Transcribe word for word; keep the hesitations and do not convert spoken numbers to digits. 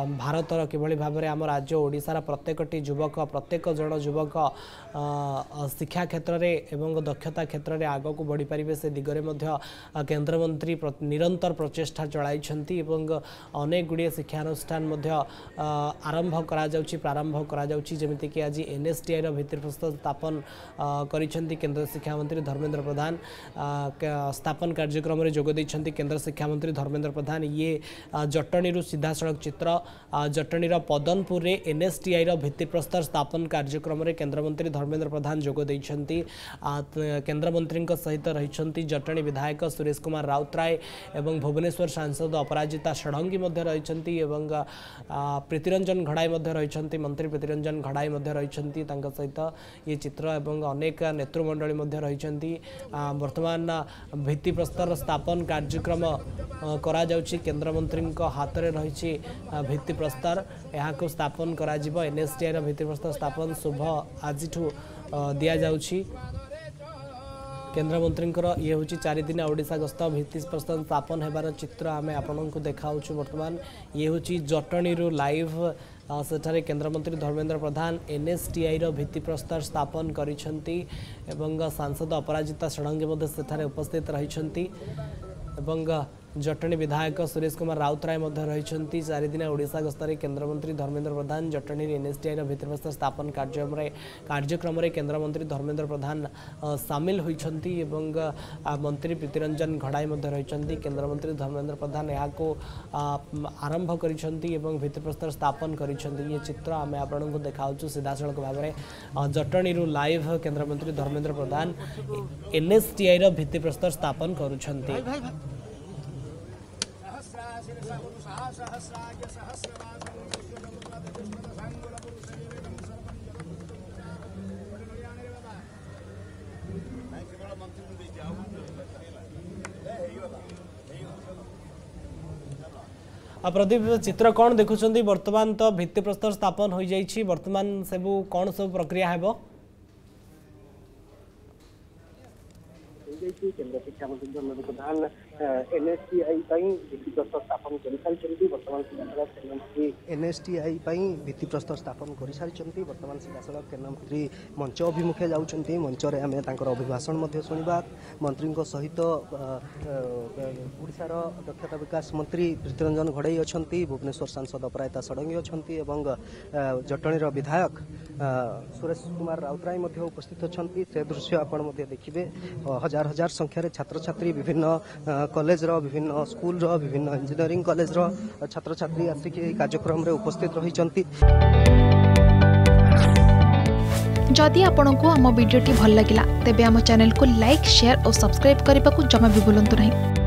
भारतर किभली भाबरे आम राज्य ओडिशार प्रत्येकटी युवक प्रत्येक जन युवक शिक्षा क्षेत्र रे एवं दक्षता क्षेत्र रे आगो को बढ़ी पारिबे से दिगरे मध्य केंद्र मंत्री निरंतर प्रचेष्टा चलाइछंती एवं अनेक गुड़े शिक्षानुष्ठान मध्य आरंभ करा जाउची प्रारंभ करा जाउची जेमिति कि आज एनएसटीआई रो भित्तिप्रस्तर स्थापन करिछंती केंद्र शिक्षा मंत्री धर्मेंद्र प्रधान। स्थापन कार्यक्रम रे जोग दैछंती केंद्र शिक्षा मंत्री धर्मेंद्र प्रधान। ये जटणी रु सीधा सड़क चित्र जटणी पदनपुर में एनएसटीआई भित्तिप्रस्तर स्थापन कार्यक्रम में केन्द्रमंत्री धर्मेंद्र प्रधान जोग देइछंती। केन्द्रमंत्री सहित रही जटणी विधायक सुरेश कुमार राउत राय एवं भुवनेश्वर सांसद अपराजिता सारंगी रही एवं प्रीतिरंजन घड़ाई रही मंत्री प्रीतिरंजन घड़ाई रही सहित ये चित्र एवं अनेक नेतृमंडली रही। वर्तमान भित्तिप्रस्तर स्थापन कार्यक्रम करा जाउची केन्द्रमंत्री हाथ में रही भित्तिप्रस्तर यहाँ को स्थापन करा जिबो। एनएसटीआई भित्तिप्रस्तर स्थापन शुभ आज दि जाउची केन्द्रमंत्री ये हूँ चारिदिनिया ओडिशा गस्त भित्तिप्रस्तर स्थापन होबार चित्र आम आपण को देखाऊँ। वर्तमान ये हूँ जटणी रु लाइव सेठारे केन्द्रमंत्री धर्मेंद्र प्रधान एनएसटीआई भित्तिप्रस्तर स्थापन करिसेंती एवं सांसद अपराजिता सारंगी सेठारे उपस्थित रहिसेंती एवं जटणी विधायक सुरेश कुमार राउत राय रही। चारिदिनिया ओडिशा गस्तरे केन्द्रमंत्री धर्मेंद्र प्रधान जटणी एनएसटीआई भित्तिप्रस्तर स्थापन कार्यक्रम कार्यक्रम में केन्द्रमंत्री धर्मेंद्र प्रधान सामिल होती एवं मंत्री प्रीतिरंजन घड़ाई रही। केन्द्रमंत्री धर्मेंद्र प्रधान यहाँ को आरंभ कर भित्तिप्रस्तर स्थापन कर चित्र आम आपण को देखाऊँ सीधासख भाव में। जटणी लाइव केन्द्रमंत्री धर्मेंद्र प्रधान एनएसटीआई भित्तिप्रस्तर स्थापन कर सहस्राय प्रदीप चित्र कौन देखुं वर्तमान तो भित्तिप्रस्तर स्थापन हो जाइए। वर्तमान सबू कौन सब प्रक्रिया है केन्द्र शिक्षा मंत्री धर्मेन्द्र प्रधान एनएसटीआई भित्तिप्रस्तर स्थापन कर सारी बर्तमान सीधासख केन्द्रमंत्री एनएसटीआई भित्तिप्रस्तर स्थापन कर सारी बर्तमान सीधासख केन्द्रमंत्री मंच अभिमुखे जाऊँगी। मंचरे आम अभिभाषण शुणा मंत्री सहित ओडार दक्षता विकास मंत्री प्रीतिरंजन घड़ाई अच्छा भुवनेश्वर सांसद अपराजिता सारंगी अच्छा जटणीर विधायक सुरेश कुमार राउत राय उपस्थित अच्छा से दृश्य आपण देखिए। हजार हजार संख्यार छात्र छात्री विभिन्न कॉलेज रो विभिन्न स्कूल रो विभिन्न इंजीनियरिंग कॉलेज रो छात्र छात्री आसिक कार्यक्रम रे उपस्थित रहिसंती। जदि आपण को आम वीडियो टी भल लागिला तेबे आम चैनल को लाइक शेयर और सब्सक्राइब करने को जमा भी भूलंतु नहीं।